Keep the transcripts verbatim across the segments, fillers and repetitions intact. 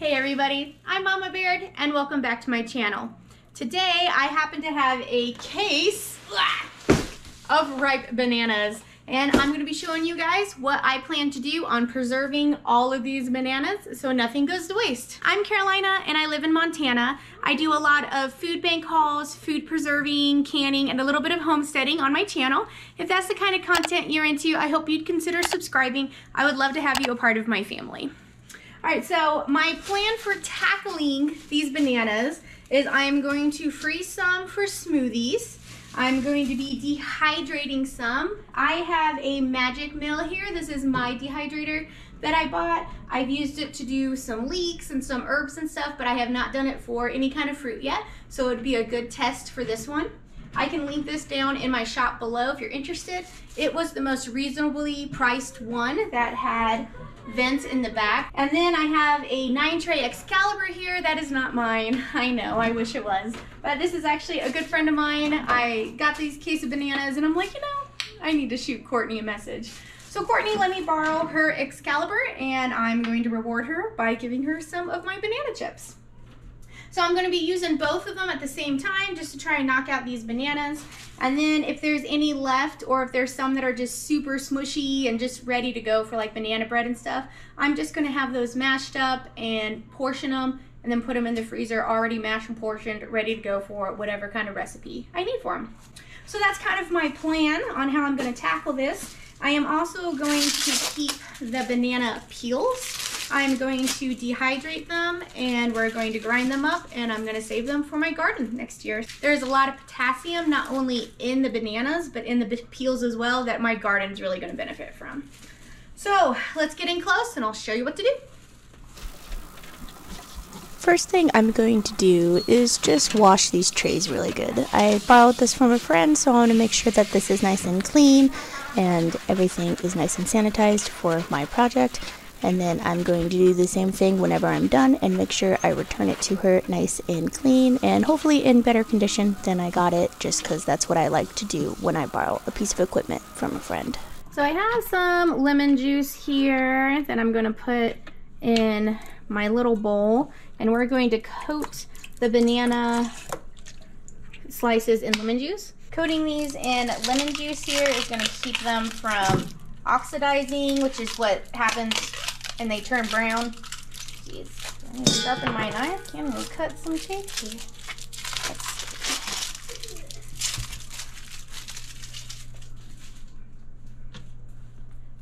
Hey everybody, I'm Mama Baird and welcome back to my channel. Today I happen to have a case of ripe bananas and I'm going to be showing you guys what I plan to do on preserving all of these bananas so nothing goes to waste. I'm Carolina and I live in Montana. I do a lot of food bank hauls, food preserving, canning, and a little bit of homesteading on my channel. If that's the kind of content you're into, I hope you'd consider subscribing. I would love to have you a part of my family. All right, so my plan for tackling these bananas is I'm going to freeze some for smoothies. I'm going to be dehydrating some. I have a Magic Mill here. This is my dehydrator that I bought. I've used it to do some leeks and some herbs and stuff, but I have not done it for any kind of fruit yet, so it would be a good test for this one. I can link this down in my shop below if you're interested. It was the most reasonably priced one that had vents in the back. And then I have a nine tray Excalibur here. That is not mine. I know, I wish it was. But this is actually a good friend of mine. I got these case of bananas and I'm like, you know, I need to shoot Courtney a message. So Courtney let me borrow her Excalibur and I'm going to reward her by giving her some of my banana chips. So I'm going to be using both of them at the same time just to try and knock out these bananas. And then if there's any left or if there's some that are just super smushy and just ready to go for like banana bread and stuff, I'm just going to have those mashed up and portion them and then put them in the freezer already mashed and portioned, ready to go for whatever kind of recipe I need for them. So that's kind of my plan on how I'm going to tackle this. I am also going to keep the banana peels. I'm going to dehydrate them and we're going to grind them up and I'm going to save them for my garden next year. There's a lot of potassium not only in the bananas but in the peels as well that my garden's really going to benefit from. So let's get in close and I'll show you what to do. First thing I'm going to do is just wash these trays really good. I borrowed this from a friend, so I want to make sure that this is nice and clean and everything is nice and sanitized for my project. And then I'm going to do the same thing whenever I'm done and make sure I return it to her nice and clean and hopefully in better condition than I got it, just because that's what I like to do when I borrow a piece of equipment from a friend. So I have some lemon juice here that I'm going to put in my little bowl and we're going to coat the banana slices in lemon juice. Coating these in lemon juice here is going to keep them from oxidizing, which is what happens and they turn brown. Jeez, I'm sharpen my knife. I'm gonna cut some cake here.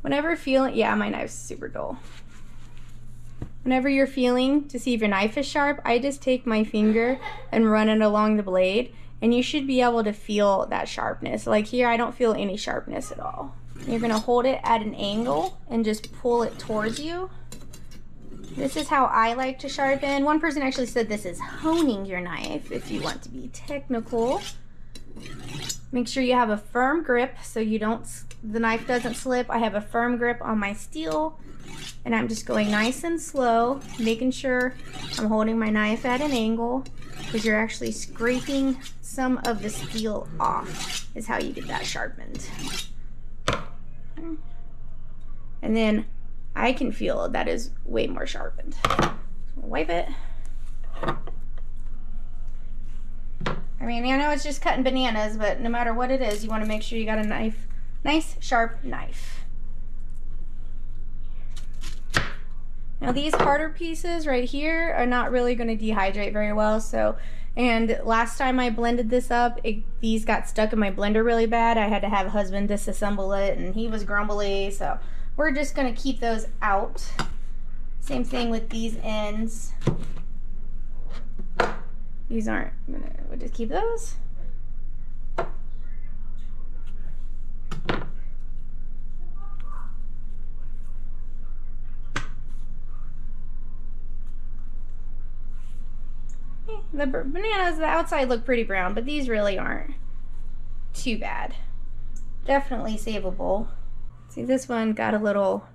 Whenever feeling, yeah, my knife's super dull. Whenever you're feeling to see if your knife is sharp, I just take my finger and run it along the blade, and you should be able to feel that sharpness. Like here, I don't feel any sharpness at all. You're gonna hold it at an angle and just pull it towards you. This is how I like to sharpen. One person actually said this is honing your knife if you want to be technical. Make sure you have a firm grip so you don't, the knife doesn't slip. I have a firm grip on my steel and I'm just going nice and slow, making sure I'm holding my knife at an angle because you're actually scraping some of the steel off is how you get that sharpened. And then I can feel that is way more sharpened. So wipe it. I mean, I know it's just cutting bananas, but no matter what it is, you want to make sure you got a knife, nice sharp knife. Now these harder pieces right here are not really going to dehydrate very well, so and last time I blended this up, it, these got stuck in my blender really bad. I had to have a husband disassemble it and he was grumbly, so we're just gonna keep those out. Same thing with these ends. These aren't, we'll just keep those. The bananas, the outside look pretty brown, but these really aren't too bad. Definitely saveable. See, this one got a little,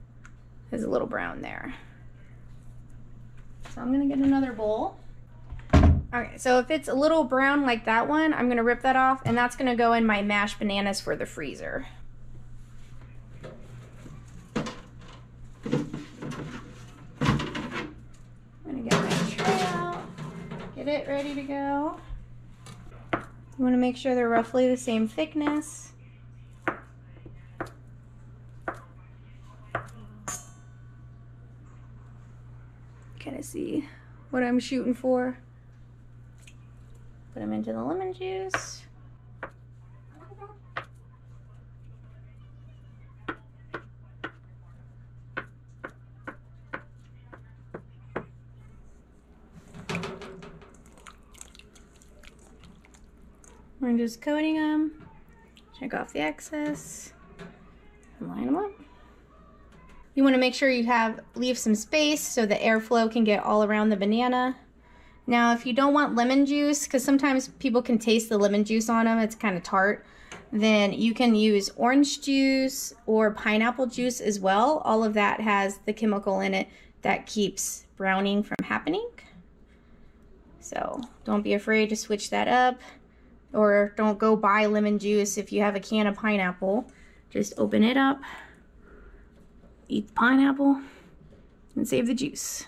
is a little brown there. So I'm gonna get another bowl. Okay, so if it's a little brown like that one, I'm gonna rip that off and that's gonna go in my mashed bananas for the freezer. I'm gonna get Get it ready to go. You want to make sure they're roughly the same thickness. Kind of see what I'm shooting for. Put them into the lemon juice. We're just coating them, check off the excess, and line them up. You want to make sure you have leave some space so the airflow can get all around the banana. Now, if you don't want lemon juice, because sometimes people can taste the lemon juice on them, it's kind of tart, then you can use orange juice or pineapple juice as well. All of that has the chemical in it that keeps browning from happening. So don't be afraid to switch that up. Or don't go buy lemon juice if you have a can of pineapple. Just open it up, eat the pineapple, and save the juice.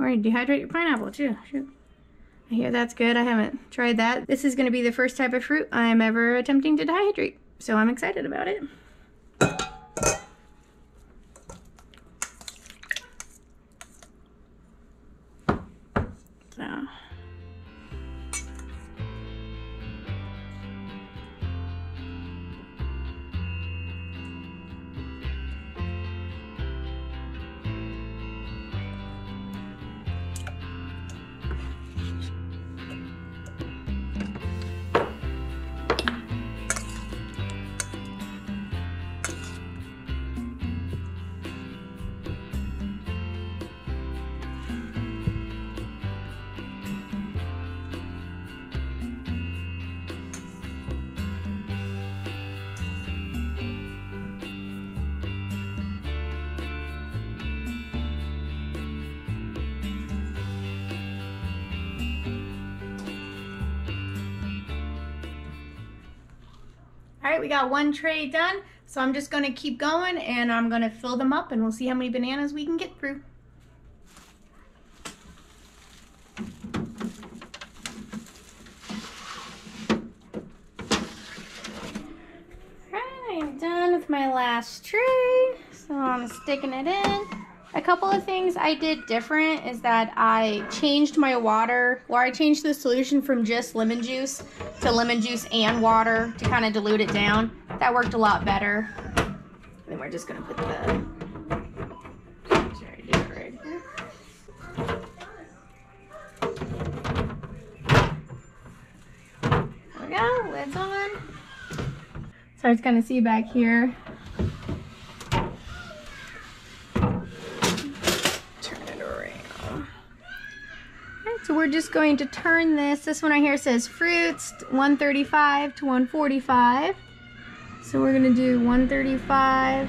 Or you dehydrate your pineapple too. Shoot. I hear that's good. I haven't tried that. This is going to be the first type of fruit I'm ever attempting to dehydrate, so I'm excited about it. All right, we got one tray done, so I'm just going to keep going and I'm going to fill them up and we'll see how many bananas we can get through. All right, I'm done with my last tray, so I'm sticking it in. A couple of things I did different is that I changed my water, or I changed the solution from just lemon juice to lemon juice and water to kind of dilute it down. That worked a lot better. And then we're just gonna put the, should I do it right here? There we go, lid's on. So I just kind of see back here. So we're just going to turn this. This one right here says fruits one thirty-five to one forty-five. So we're gonna do one thirty-five.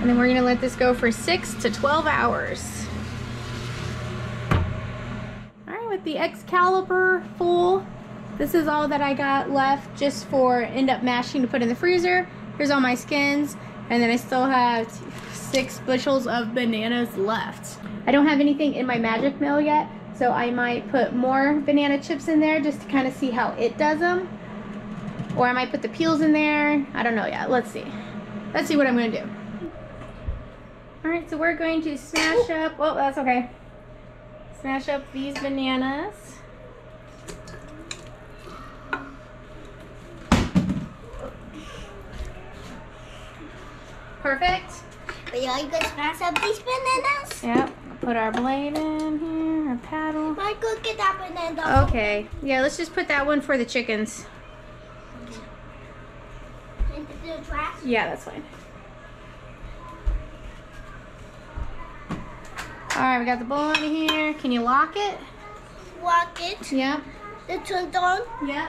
And then we're gonna let this go for six to twelve hours. All right, with the Excalibur full, this is all that I got left just for end up mashing to put in the freezer. Here's all my skins. And then I still have six bushels of bananas left. I don't have anything in my Magic Mill yet, so I might put more banana chips in there just to kind of see how it does them. Or I might put the peels in there. I don't know yet. Let's see. Let's see what I'm going to do. All right, so we're going to smash up. Oh, that's okay. Smash up these bananas. Perfect. But yeah, you can smash up these bananas. Yep. Put our blade in here, our paddle. Michael, get that banana. Okay. Yeah, let's just put that one for the chickens. Yeah, that's fine. All right, we got the bowl in here. Can you lock it? Lock it. Yeah. It turned on. Yeah.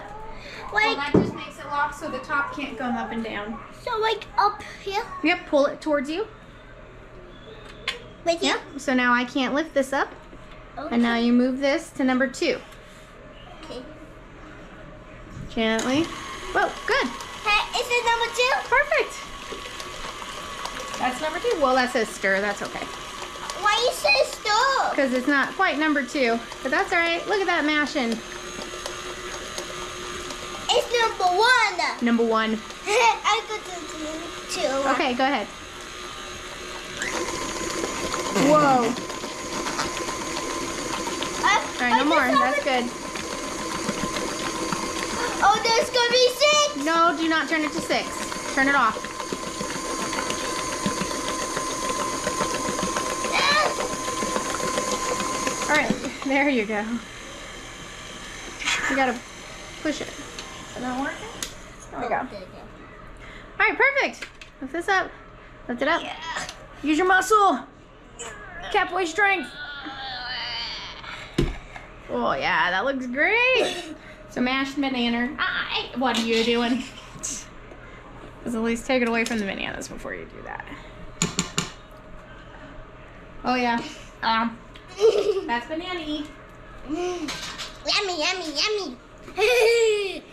Like, well, that just makes it locked so the top can't come up and down. So like up here? Yep. Pull it towards you. Yep, yeah, so now I can't lift this up. Okay. And now you move this to number two. Okay. Gently. Whoa, good. Hey, is it number two? Perfect. That's number two. Well, that says stir. That's okay. Why you so stuck? Because it's not quite number two. But that's all right. Look at that mashing. It's number one. Number one. I go to two. Okay, go ahead. Whoa. I, all right, no more. That's good. Oh, there's going to be six. No, do not turn it to six. Turn it off. All right, there you go. You got to push it. Is that working? There we go. All right, perfect. Lift this up. Lift it up. Yeah. Use your muscle. Catboy strength. Oh, yeah, that looks great. So mashed banana. I, what are you doing? Let's at least take it away from the bananas before you do that. Oh, yeah. Um, that's banana-y. Yummy, yummy, yummy. Okay.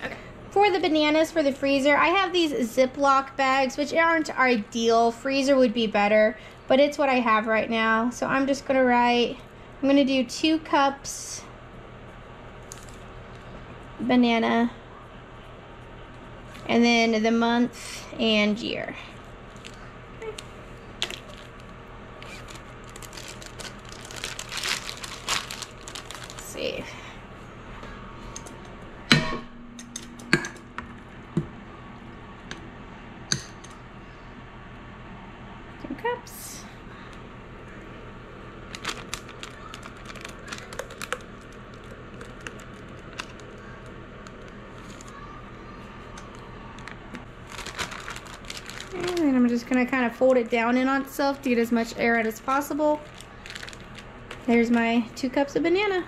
For the bananas for the freezer, I have these Ziploc bags, which aren't ideal. Freezer would be better, but it's what I have right now. So I'm just going to write, I'm going to do two cups banana, and then the month and year. Let's see. Two cups. And then I'm just going to kind of fold it down in on itself to get as much air out as possible. There's my two cups of banana.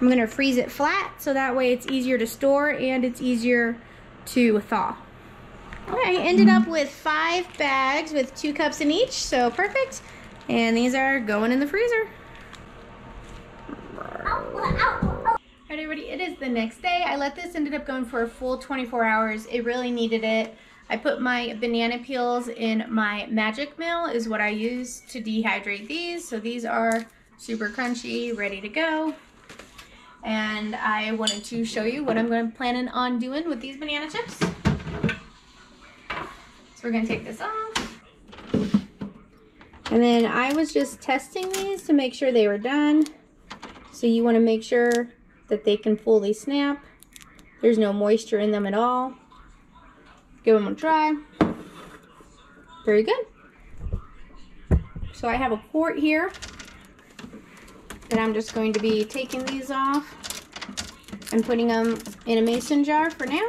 I'm going to freeze it flat so that way it's easier to store and it's easier to thaw. I ended up with five bags with two cups in each, so perfect. And these are going in the freezer. All right, everybody, it is the next day. I let this ended up going for a full twenty-four hours. It really needed it. I put my banana peels in my Magic Mill is what I use to dehydrate these. So these are super crunchy, ready to go. And I wanted to show you what I'm going planning on doing with these banana chips. So we're going to take this off. And then I was just testing these to make sure they were done. So you want to make sure that they can fully snap. There's no moisture in them at all. Give them a try. Very good. So I have a quart here that I'm just going to be taking these off and putting them in a mason jar for now.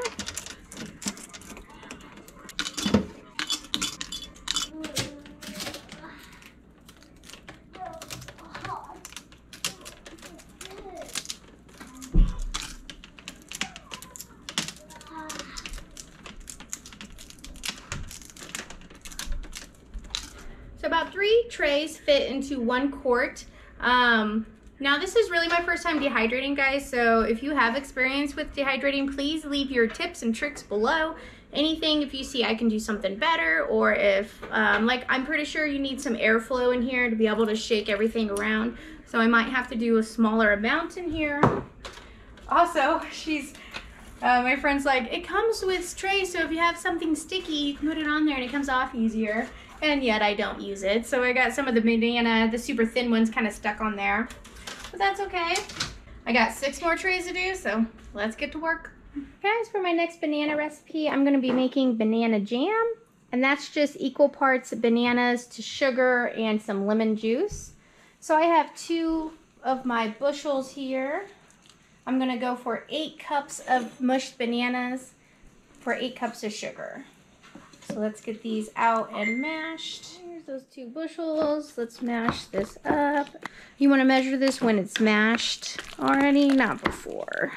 About three trays fit into one quart. Um, now this is really my first time dehydrating, guys, so if you have experience with dehydrating, please leave your tips and tricks below. Anything, if you see I can do something better, or if, um, like, I'm pretty sure you need some airflow in here to be able to shake everything around, so I might have to do a smaller amount in here. Also, she's, uh, my friend's like, it comes with trays, so if you have something sticky, you can put it on there and it comes off easier. And yet I don't use it. So I got some of the banana, the super thin ones, kind of stuck on there. But that's okay. I got six more trays to do, so let's get to work. Guys, for my next banana recipe, I'm going to be making banana jam. And that's just equal parts bananas to sugar and some lemon juice. So I have two of my bushels here. I'm going to go for eight cups of mushed bananas for eight cups of sugar. So let's get these out and mashed. Here's those two bushels. Let's mash this up. You want to measure this when it's mashed already, not before.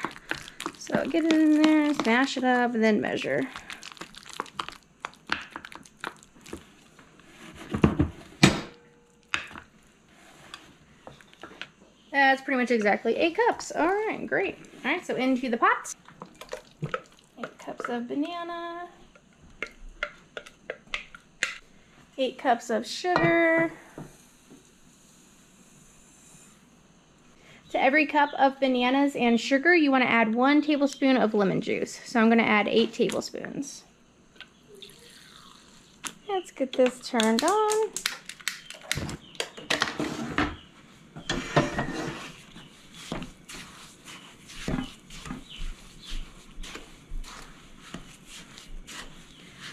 So get it in there, smash it up, and then measure. That's pretty much exactly eight cups. All right, great. All right, so into the pot. Eight cups of banana. Eight cups of sugar, To every cup of bananas and sugar, you want to add one tablespoon of lemon juice. So I'm going to add eight tablespoons. Let's get this turned on.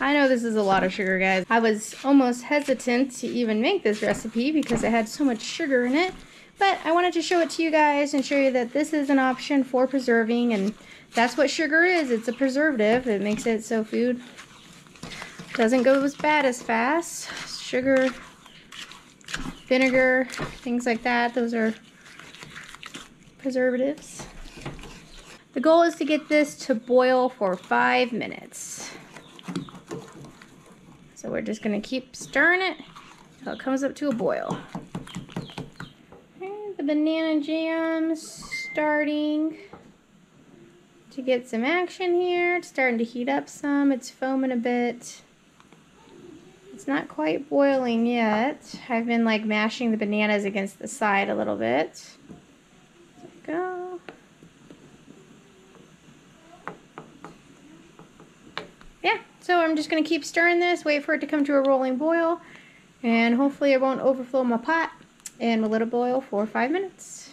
I know this is a lot of sugar, guys. I was almost hesitant to even make this recipe because it had so much sugar in it, but I wanted to show it to you guys and show you that this is an option for preserving, and that's what sugar is. It's a preservative. It makes it so food doesn't go as bad as fast. Sugar, vinegar, things like that, those are preservatives. The goal is to get this to boil for five minutes. So we're just going to keep stirring it until it comes up to a boil. And the banana jam's starting to get some action here. It's starting to heat up some. It's foaming a bit. It's not quite boiling yet. I've been like mashing the bananas against the side a little bit. There we go. So I'm just going to keep stirring this, wait for it to come to a rolling boil, and hopefully it won't overflow my pot, and we'll let it boil for five minutes.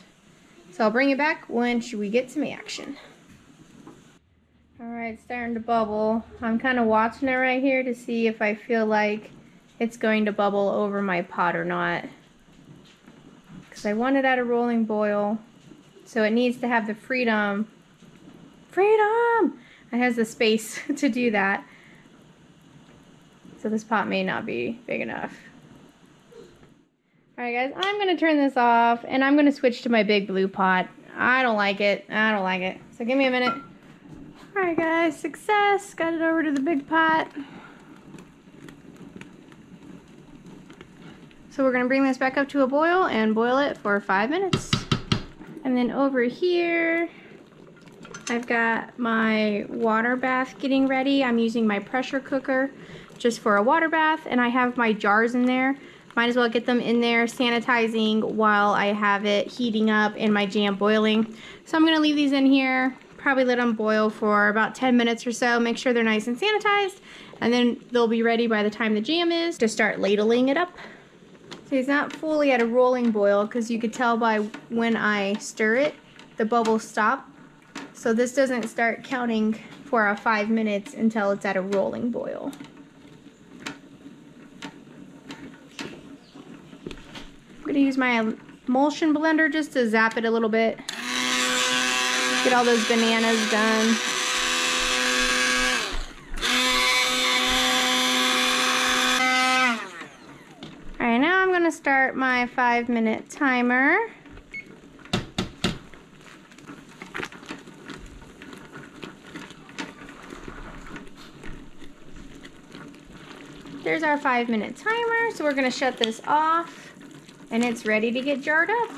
So I'll bring you back once we get some action. Alright, it's starting to bubble. I'm kind of watching it right here to see if I feel like it's going to bubble over my pot or not, because I want it at a rolling boil, so it needs to have the freedom. Freedom! It has the space to do that. So this pot may not be big enough. Alright guys, I'm going to turn this off and I'm going to switch to my big blue pot. I don't like it. I don't like it. So give me a minute. Alright guys, success. Got it over to the big pot. So we're going to bring this back up to a boil and boil it for five minutes. And then over here, I've got my water bath getting ready. I'm using my pressure cooker just for a water bath, and I have my jars in there. Might as well get them in there sanitizing while I have it heating up and my jam boiling. So I'm gonna leave these in here, probably let them boil for about ten minutes or so, make sure they're nice and sanitized, and then they'll be ready by the time the jam is to start ladling it up. So it's not fully at a rolling boil because you could tell by when I stir it, the bubbles stop. So this doesn't start counting for a five minutes until it's at a rolling boil. I'm gonna use my emulsion blender just to zap it a little bit. Get all those bananas done. All right, now I'm gonna start my five minute timer. There's our five minute timer, so we're gonna shut this off. And it's ready to get jarred up.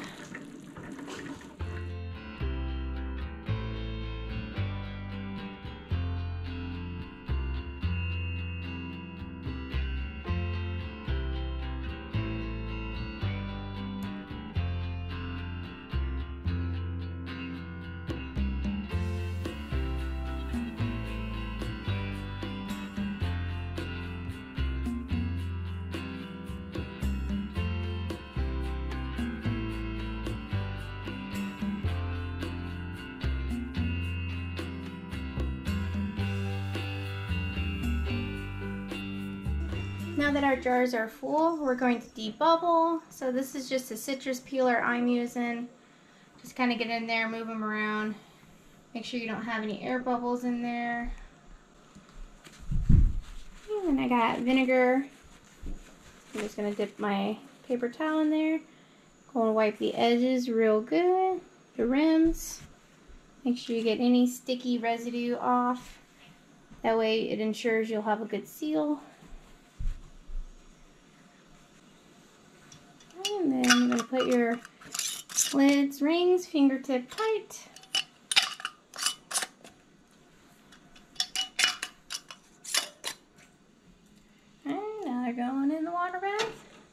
Now that our jars are full, we're going to debubble. So this is just a citrus peeler I'm using. Just kind of get in there, move them around. Make sure you don't have any air bubbles in there. And I got vinegar. I'm just gonna dip my paper towel in there. Going to wipe the edges real good, the rims. Make sure you get any sticky residue off. That way it ensures you'll have a good seal. And then you're going to put your lids, rings, fingertip tight. And now they're going in the water bath.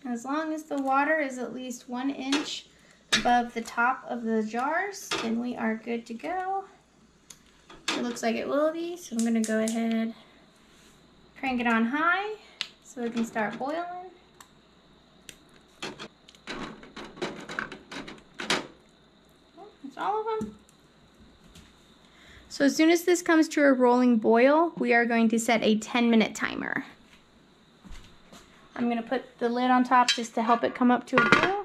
As long as the water is at least one inch above the top of the jars, and we are good to go. It looks like it will be, so I'm gonna go ahead, crank it on high so it can start boiling. Oh, that's all of them. So as soon as this comes to a rolling boil, we are going to set a ten minute timer. I'm gonna put the lid on top just to help it come up to a boil.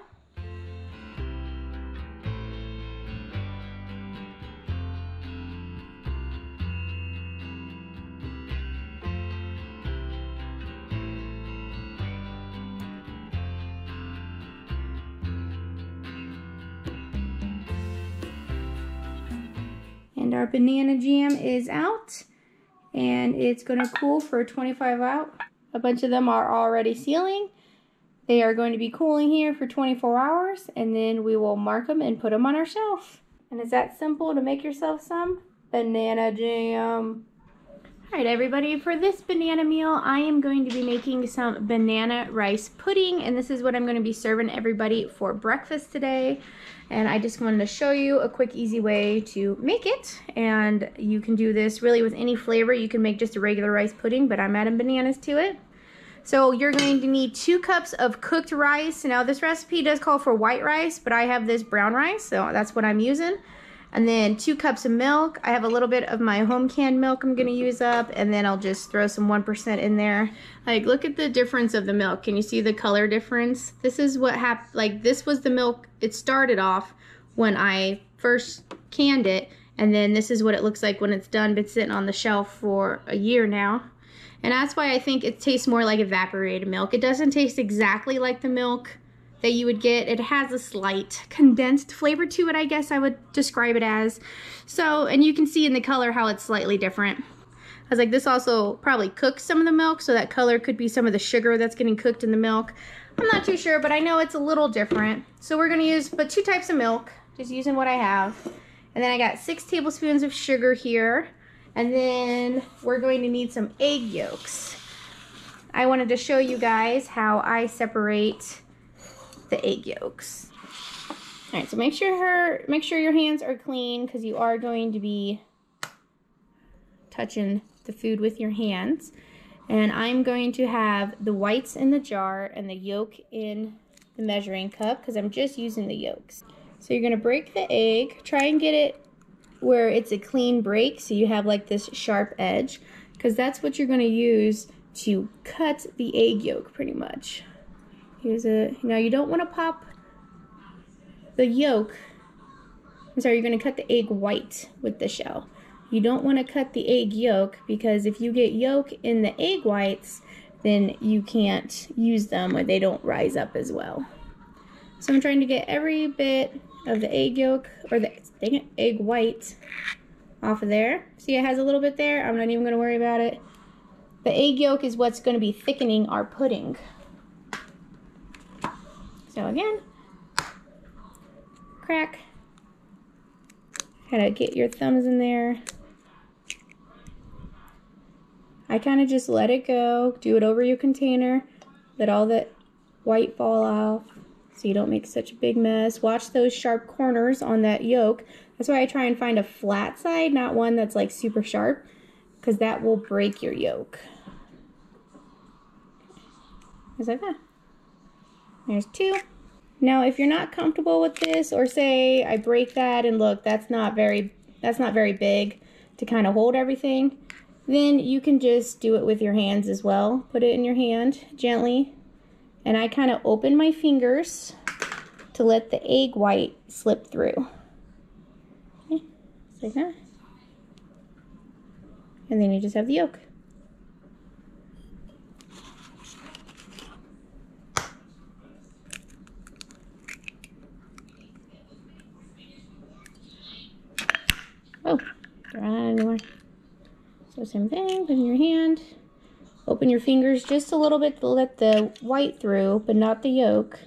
And our banana jam is out, and it's going to cool for twenty-five hours. A bunch of them are already sealing. They are going to be cooling here for twenty-four hours, and then we will mark them and put them on our shelf. And it's that simple to make yourself some banana jam. All right, everybody, for this banana meal, I am going to be making some banana rice pudding, and this is what I'm going to be serving everybody for breakfast today. And I just wanted to show you a quick, easy way to make it. And you can do this really with any flavor. You can make just a regular rice pudding, but I'm adding bananas to it. So you're going to need two cups of cooked rice. Now, this recipe does call for white rice, but I have this brown rice, so that's what I'm using. And then two cups of milk. I have a little bit of my home canned milk I'm gonna use up, and then I'll just throw some one percent in there. Like, look at the difference of the milk. Can you see the color difference? This is what happened, like this was the milk. It started off when I first canned it, and then this is what it looks like when it's done, been sitting on the shelf for a year now. And that's why I think it tastes more like evaporated milk. It doesn't taste exactly like the milk that you would get. It has a slight condensed flavor to it, I guess I would describe it as. So, and you can see in the color how it's slightly different. I was like, this also probably cooks some of the milk, so that color could be some of the sugar that's getting cooked in the milk. I'm not too sure, but I know it's a little different. So we're gonna use, but two types of milk, just using what I have. And then I got six tablespoons of sugar here. And then we're going to need some egg yolks. I wanted to show you guys how I separate the egg yolks. All right, so make sure her, make sure your hands are clean, because you are going to be touching the food with your hands. And I'm going to have the whites in the jar and the yolk in the measuring cup, because I'm just using the yolks. So you're going to break the egg. Try and get it where it's a clean break, so you have like this sharp edge, because that's what you're going to use to cut the egg yolk, pretty much. Here's a, now you don't want to pop the yolk. I'm sorry, you're going to cut the egg white with the shell. You don't want to cut the egg yolk, because if you get yolk in the egg whites, then you can't use them, or they don't rise up as well. So I'm trying to get every bit of the egg yolk, or the dang it, egg white off of there. See, it has a little bit there. I'm not even going to worry about it. The egg yolk is what's going to be thickening our pudding. So again, crack, kind of get your thumbs in there. I kind of just let it go, do it over your container, let all the white fall off so you don't make such a big mess. Watch those sharp corners on that yolk. That's why I try and find a flat side, not one that's like super sharp, because that will break your yolk. Just like that. There's two. Now, if you're not comfortable with this, or say I break that and look, that's not very, that's not very big to kind of hold everything, then you can just do it with your hands as well. Put it in your hand gently. And I kind of open my fingers to let the egg white slip through. Okay, just like that. And then you just have the yolk. Oh, anymore. So same thing, put in your hand, open your fingers just a little bit to let the white through, but not the yolk,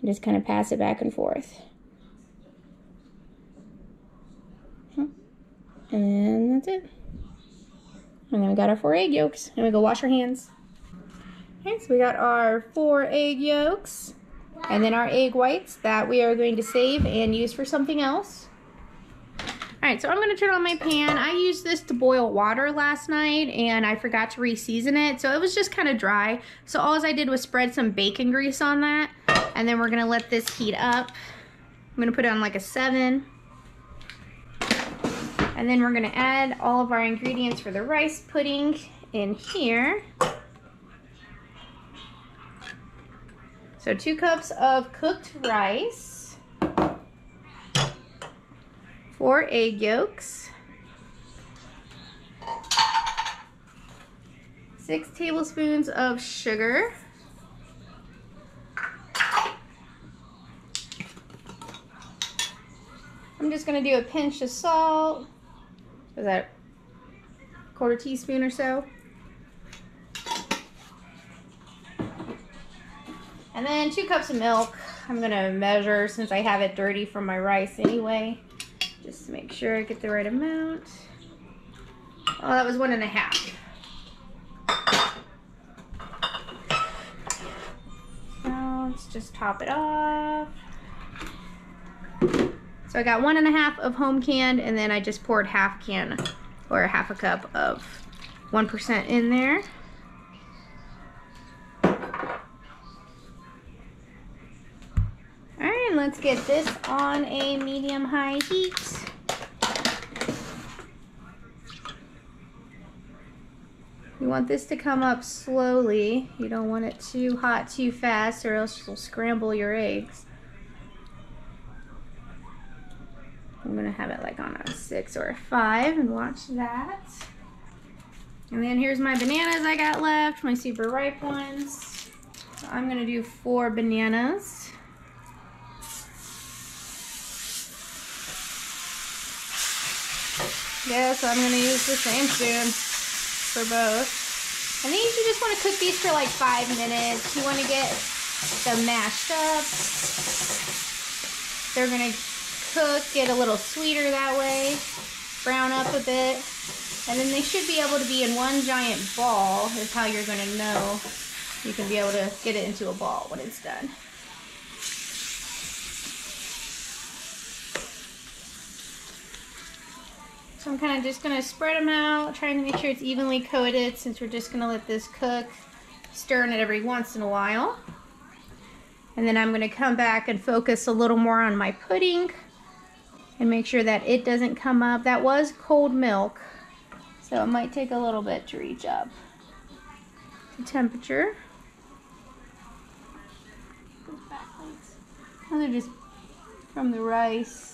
and just kind of pass it back and forth. And that's it. And then we got our four egg yolks, and we go wash our hands. Okay, so we got our four egg yolks. And then our egg whites that we are going to save and use for something else. Alright, so I'm going to turn on my pan. I used this to boil water last night and I forgot to re-season it, so it was just kind of dry. So all I did was spread some bacon grease on that, and then we're going to let this heat up. I'm going to put it on like a seven. And then we're going to add all of our ingredients for the rice pudding in here. So two cups of cooked rice, four egg yolks, six tablespoons of sugar, I'm just going to do a pinch of salt, is that a quarter teaspoon or so? And then two cups of milk. I'm gonna measure since I have it dirty from my rice anyway, just to make sure I get the right amount. Oh, that was one and a half. Now let's just top it off. So I got one and a half of home canned, and then I just poured half can or half a cup of one percent in there. Let's get this on a medium-high heat. You want this to come up slowly. You don't want it too hot too fast or else you'll scramble your eggs. I'm gonna have it like on a six or a five and watch that. And then here's my bananas I got left, my super ripe ones. So I'm gonna do four bananas. Yeah, so I'm going to use the same spoon for both. And these, you just want to cook these for like five minutes. You want to get them mashed up. They're going to cook, get a little sweeter that way, brown up a bit. And then they should be able to be in one giant ball is how you're going to know. You can be able to get it into a ball when it's done. So I'm kind of just going to spread them out, trying to make sure it's evenly coated since we're just going to let this cook, stirring it every once in a while. And then I'm going to come back and focus a little more on my pudding and make sure that it doesn't come up. That was cold milk, so it might take a little bit to reach up to temperature. Those are just from the rice.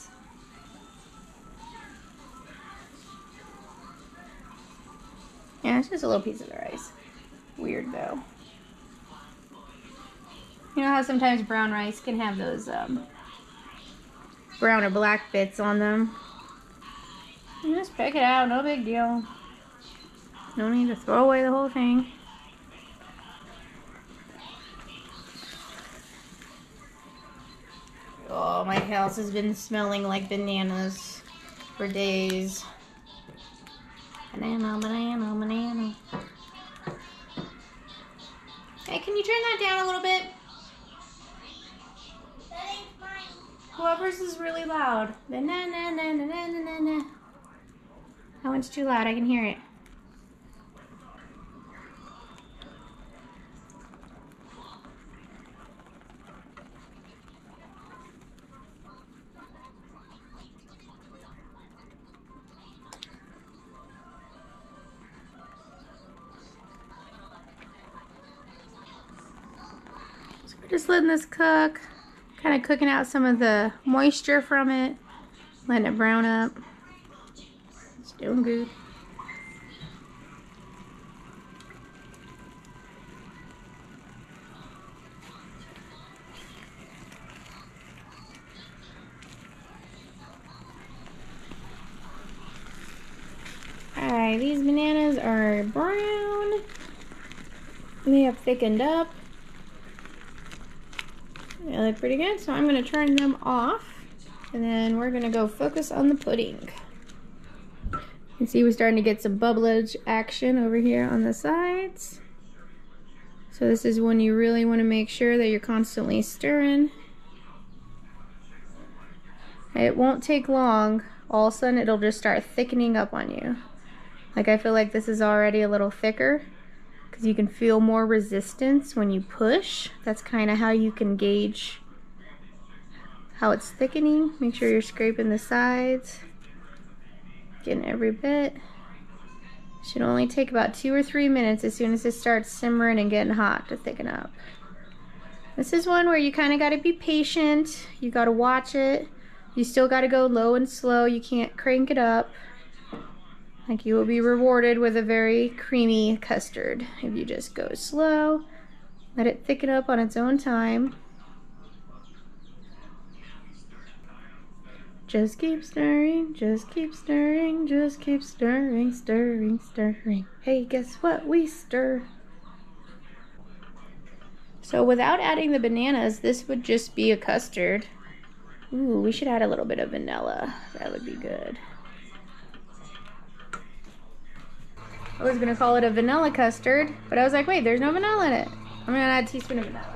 Yeah, it's just a little piece of the rice. Weird though. You know how sometimes brown rice can have those um, brown or black bits on them? You just pick it out, no big deal. No need to throw away the whole thing. Oh, my house has been smelling like bananas for days. Banana, banana, banana. Hey, can you turn that down a little bit? That ain't mine. Whoever's is really loud. Banana, banana, banana. That one's too loud. I can hear it. Just letting this cook, kind of cooking out some of the moisture from it, letting it brown up. It's doing good. All right, these bananas are brown. They have thickened up. They look pretty good, so I'm going to turn them off, and then we're going to go focus on the pudding. You can see we're starting to get some bubblage action over here on the sides. So this is when you really want to make sure that you're constantly stirring. It won't take long. All of a sudden it'll just start thickening up on you. Like, I feel like this is already a little thicker because you can feel more resistance when you push. That's kind of how you can gauge how it's thickening. Make sure you're scraping the sides, getting every bit. It should only take about two or three minutes as soon as it starts simmering and getting hot to thicken up. This is one where you kind of got to be patient. You got to watch it. You still got to go low and slow. You can't crank it up. Like, you will be rewarded with a very creamy custard if you just go slow, let it thicken up on its own time. Just keep stirring, just keep stirring, just keep stirring, stirring, stirring. Hey, guess what? We stir. So without adding the bananas, this would just be a custard. Ooh, we should add a little bit of vanilla. That would be good. I was gonna call it a vanilla custard, but I was like, wait, there's no vanilla in it. I'm gonna add a teaspoon of vanilla.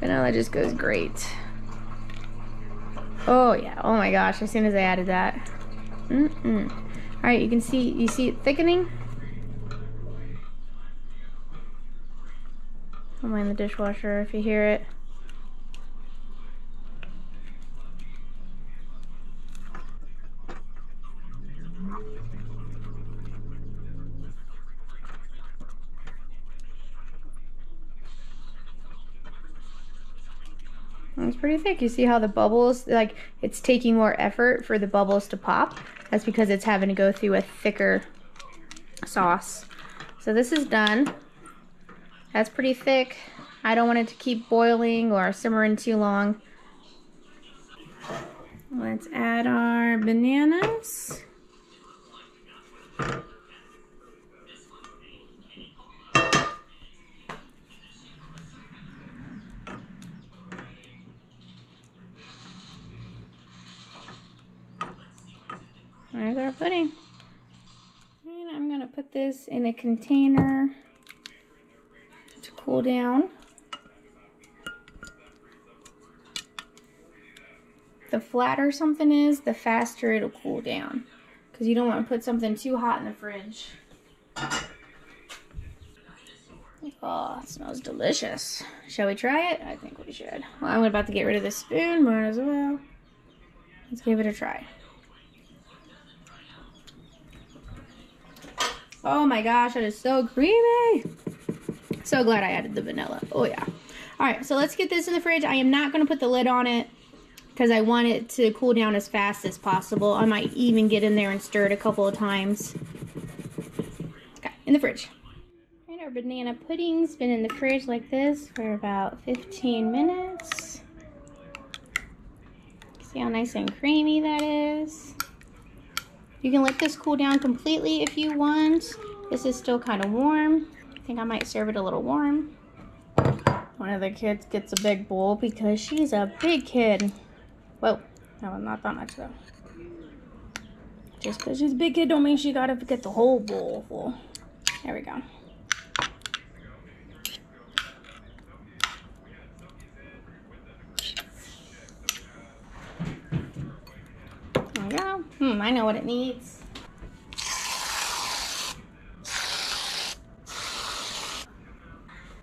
Vanilla just goes great. Oh yeah, oh my gosh, as soon as I added that. Mm-mm. All right, you can see, you see it thickening? Don't mind the dishwasher if you hear it. It's pretty thick. You see how the bubbles, like, it's taking more effort for the bubbles to pop. That's because it's having to go through a thicker sauce. So this is done. That's pretty thick. I don't want it to keep boiling or simmering too long. Let's add our bananas. There's our pudding. And I'm gonna put this in a container to cool down. The flatter something is, the faster it'll cool down, because you don't want to put something too hot in the fridge. Oh, it smells delicious. Shall we try it? I think we should. Well, I'm about to get rid of the spoon, might as well. Let's give it a try. Oh my gosh, that is so creamy. So glad I added the vanilla. Oh yeah. All right, so let's get this in the fridge. I am not gonna put the lid on it because I want it to cool down as fast as possible. I might even get in there and stir it a couple of times. Okay, in the fridge. And our banana pudding's been in the fridge like this for about fifteen minutes. See how nice and creamy that is? You can let this cool down completely if you want. This is still kind of warm. I think I might serve it a little warm. One of the kids gets a big bowl because she's a big kid. Whoa, that was not that much though. Just because she's a big kid don't mean she gotta get the whole bowl full. There we go. Hmm, I know what it needs.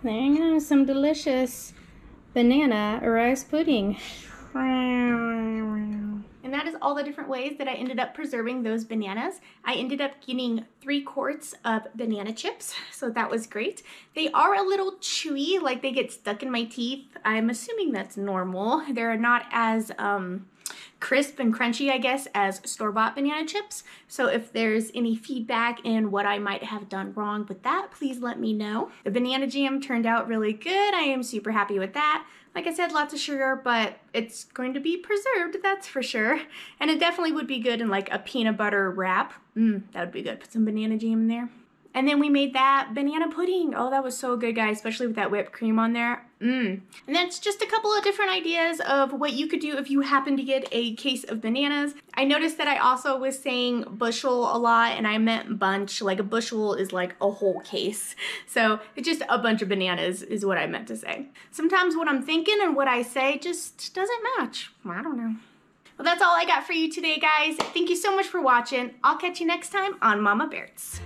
There you go, some delicious banana rice pudding. And that is all the different ways that I ended up preserving those bananas. I ended up getting three quarts of banana chips, so that was great. They are a little chewy, like they get stuck in my teeth. I'm assuming that's normal. They're not as, um... crisp and crunchy, I guess, as store-bought banana chips. So if there's any feedback in what I might have done wrong with that, please let me know. The banana jam turned out really good. I am super happy with that. Like I said, lots of sugar, but it's going to be preserved, that's for sure. And it definitely would be good in like a peanut butter wrap. Mmm, that would be good. Put some banana jam in there. And then we made that banana pudding. Oh, that was so good, guys, especially with that whipped cream on there. Mmm. And that's just a couple of different ideas of what you could do if you happen to get a case of bananas. I noticed that I also was saying bushel a lot and I meant bunch. Like a bushel is like a whole case. So it's just a bunch of bananas is what I meant to say. Sometimes what I'm thinking and what I say just doesn't match. I don't know. Well, that's all I got for you today, guys. Thank you so much for watching. I'll catch you next time on Mama Baird's.